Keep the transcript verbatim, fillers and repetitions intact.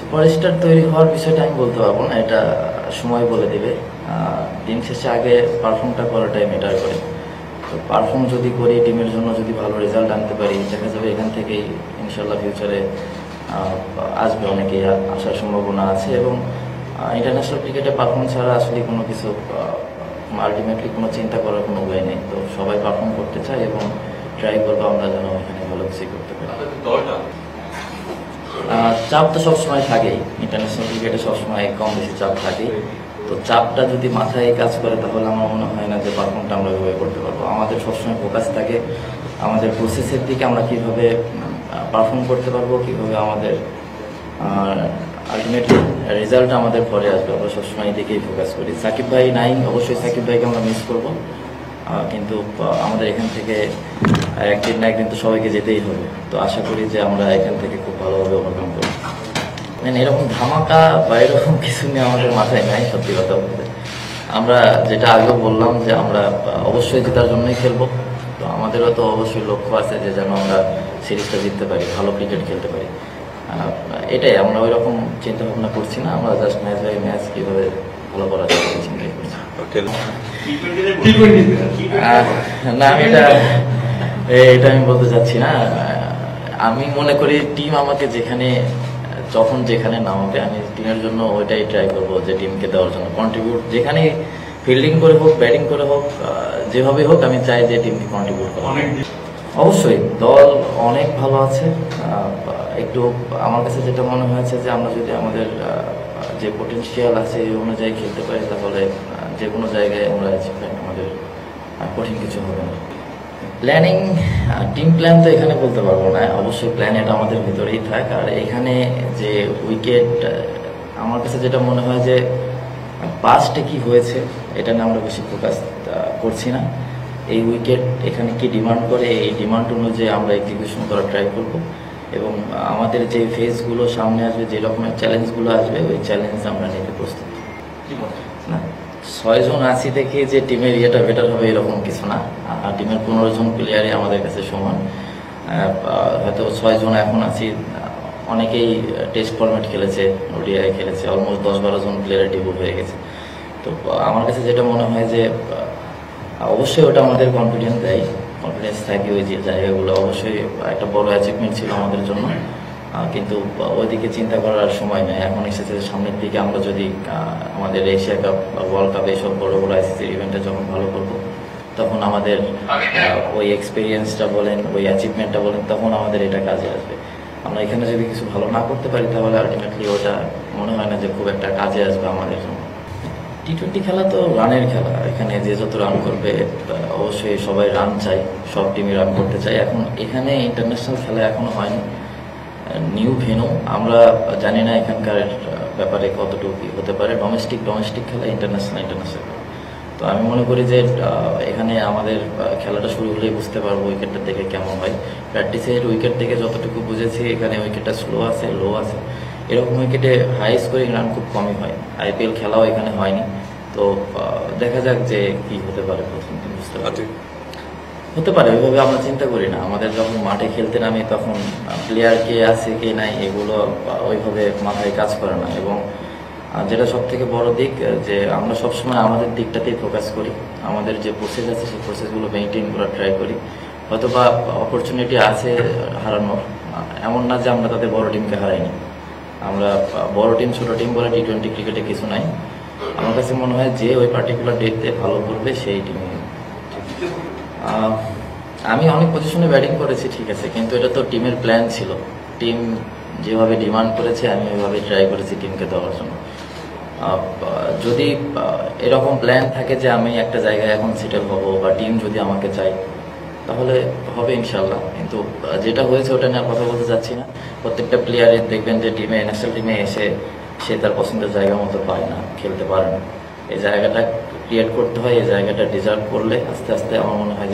Superstar তৈরি হওয়ার বিষয়টা আমি বলতে পারবো না, এটা সময় বলে দেবে। দিন শেষে আগে পারফর্মটা করাটাই ম্যাটার করে। তো পারফর্ম যদি করি, টিমের জন্য যদি ভালো রেজাল্ট আনতে পারি, দেখা যাবে এখান থেকেই ইনশাল্লাহ ফিউচারে আসবে, অনেকেই আসার সম্ভাবনা আছে। এবং ইন্টারন্যাশনাল ক্রিকেটে পারফর্ম ছাড়া আসলে কোনো কিছু আলটিমেটলি কোনো চিন্তা করার কোনো উপায় নেই। তো সবাই পারফর্ম করতে চাই এবং ট্রাই করবো আমরা যেন এখানে ভালো কিছু করতে পারি। চাপ তো সবসময় থাকেই, ইন্টারন্যাশনাল ক্রিকেটে সবসময় কম বেশি চাপ থাকে। তো চাপটা যদি মাথায় কাজ করে তাহলে আমার মনে হয় না যে পারফর্মটা আমরা ওইভাবে করতে পারবো। আমাদের সবসময় ফোকাস থাকে আমাদের প্রসেসের দিকে, আমরা কীভাবে পারফর্ম করতে পারবো, কীভাবে আমাদের আলটিমেটলি রেজাল্ট আমাদের পরে আসবে, আমরা সবসময় এদিকেই ফোকাস করি। সাকিব ভাই নাই, অবশ্যই সাকিব ভাইকে আমরা মিস করবো, কিন্তু আমাদের এখান থেকে একদিন না একদিন তো সবাইকে যেতেই হবে। তো আশা করি যে আমরা এখান থেকে খুব ভালোভাবে ওভারকাম করবো। মানে এরকম ধামাকা বা এরকম কিছু নিয়ে আমাদের মাথায় নাই সত্যি কথা বলতে। আমরা যেটা আগেও বললাম যে আমরা অবশ্যই জেতার জন্যই খেলবো। তো আমাদেরও তো অবশ্যই লক্ষ্য আছে যে যেন আমরা সিরিজটা জিততে পারি, ভালো ক্রিকেট খেলতে পারি, এটাই। আমরা ওই রকম চিন্তা ভাবনা করছি না, আমরা জাস্ট ম্যাচ বাই ম্যাচ কীভাবে ভালো করা যায় চিন্তাই করছি। না, এটা এটা আমি বলতে চাচ্ছি না। আমি মনে করি টিম আমাকে যেখানে যখন যেখানে নামাবে আমি টিমের জন্য ওইটাই ট্রাই করবো, যে টিমকে দেওয়ার জন্য কন্ট্রিবিউট, যেখানে ফিল্ডিং করে হোক, ব্যাটিং করে হোক, যেভাবে হোক আমি চাই যে টিমকে কন্ট্রিবিউট করবো। অবশ্যই দল অনেক ভালো আছে। একটু আমার কাছে যেটা মনে হয়েছে যে আমরা যদি আমাদের যে পটেনশিয়াল আছে এই অনুযায়ী খেলতে পারি তাহলে যে কোনো জায়গায় আমরা অ্যাচিভমেন্ট আমাদের কঠিন কিছু হবে না। প্ল্যানিং, টিম প্ল্যান তো এখানে বলতে পারবো না, অবশ্যই প্ল্যান এটা আমাদের ভিতরেই থাক। আর এখানে যে উইকেট, আমার কাছে যেটা মনে হয় যে পাস্টে কী হয়েছে এটা নিয়ে আমরা বেশি ফোকাস করছি না। এই উইকেট এখানে কি ডিমান্ড করে এই ডিমান্ড অনুযায়ী আমরা এক্সিকিউশন করার ট্রাই করবো, এবং আমাদের যে ফেজগুলো সামনে আসবে, যে রকমের চ্যালেঞ্জগুলো আসবে ওই চ্যালেঞ্জ আমরা নিতে প্রস্তুত। না, ছয়জন আশি থেকে যে টিমের ইয়েটা বেটার হবে এরকম কিছু না। টিমের পনেরো জন প্লেয়ারই আমাদের কাছে সমান। হয়তো ছয়জন এখন আছি, অনেকেই টেস্ট ফরম্যাট খেলেছে, ওডিআই খেলেছে, অলমোস্ট দশ বারো জন প্লেয়ারের ডিভোট হয়ে গেছে। তো আমার কাছে যেটা মনে হয় যে অবশ্যই ওটা আমাদের কনফিডেন্স দেয়, কনফিডেন্স থাকে ওই যে জায়গাগুলো। অবশ্যই একটা বড় অ্যাচিভমেন্ট ছিল আমাদের জন্য, কিন্তু ওইদিকে চিন্তা করার সময় নেই। এখন এসেছে সামনের দিকে, আমরা যদি আমাদের এশিয়া কাপ, ওয়ার্ল্ড কাপ এইসব বড়ো বড়ো আইসিসির ইভেন্টে যখন ভালো করবো তখন আমাদের ওই এক্সপিরিয়েন্সটা বলেন, ওই অ্যাচিভমেন্টটা বলেন, তখন আমাদের এটা কাজে আসবে। আমরা এখানে যদি কিছু ভালো না করতে পারি তাহলে আলটিমেটলি ওটা মনে হয় না যে খুব একটা কাজে আসবে আমাদের জন্য। টি টোয়েন্টি খেলা তো রানের খেলা, এখানে যে যত রান করবে, অবশ্যই সবাই রান চাই, সব টিমই রান করতে চাই। এখন এখানে ইন্টারন্যাশনাল খেলা এখনও হয়নি, নিউ ভেনু, আমরা জানি না এখানকার ব্যাপারে কতটুকু কী হতে পারে। ডোমেস্টিক ডোমেস্টিক খেলা, ইন্টারন্যাশনাল ইন্টারন্যাশনাল। তো আমি মনে করি যে এখানে আমাদের খেলাটা শুরু হলেই বুঝতে পারবো উইকেটটা দেখে কেমন হয়। প্র্যাকটিসের উইকেট থেকে যতটুকু বুঝেছি এখানে উইকেটটা স্লো আছে, লো আছে, এরকম উইকেটে হাই স্কোরিং রান খুব কমই হয়। আইপিএল খেলাও এখানে হয়নি, তো দেখা যাক যে কী হতে পারে। প্রথম দিন বুঝতে পারছি হতে পারে, ওইভাবে আমরা চিন্তা করি না। আমাদের যখন মাঠে খেলতে নামি তখন প্লেয়ার কে আছে কে নাই এগুলো ওইভাবে মাথায় কাজ করে না। এবং যেটা সব থেকে বড় দিক যে আমরা সবসময় আমাদের দিকটাতেই ফোকাস করি, আমাদের যে প্রসেস আছে সেই প্রসেসগুলো মেনটেন করার ট্রাই করি। হয়তো বা অপরচুনিটি আছে হারানোর, এমন না যে আমরা তাদের বড় টিমকে হারাইনি। আমরা বড় টিম ছোটো টিম বলে টি টোয়েন্টি ক্রিকেটে কিছু নাই। আমার কাছে মনে হয় যে ওই পার্টিকুলার ডেটতে ভালো করবে সেই টিম। আমি অনেক পজিশনে ব্যাটিং করেছি ঠিক আছে, কিন্তু এটা তো টিমের প্ল্যান ছিল, টিম যেভাবে ডিমান্ড করেছে আমি ওইভাবে ট্রাই করেছি টিমকে দেওয়ার জন্য। যদি এরকম প্ল্যান থাকে যে আমি একটা জায়গায় এখন সেটেল হব বা টিম যদি আমাকে চাই তাহলে হবে ইনশাল্লাহ, কিন্তু যেটা হয়েছে ওটা নিয়ে আর কথা বলতে চাচ্ছি না। প্রত্যেকটা প্লেয়ারের দেখবেন যে টিমে, ন্যাশনাল টিমে এসে সে তার পছন্দের জায়গা মতো পায় না, খেলতে পারে না। এই জায়গাটা ক্রিয়েট করতে হয়, এই জায়গাটা ডিজার্ভ করলে আস্তে আস্তে আমার মনে হয়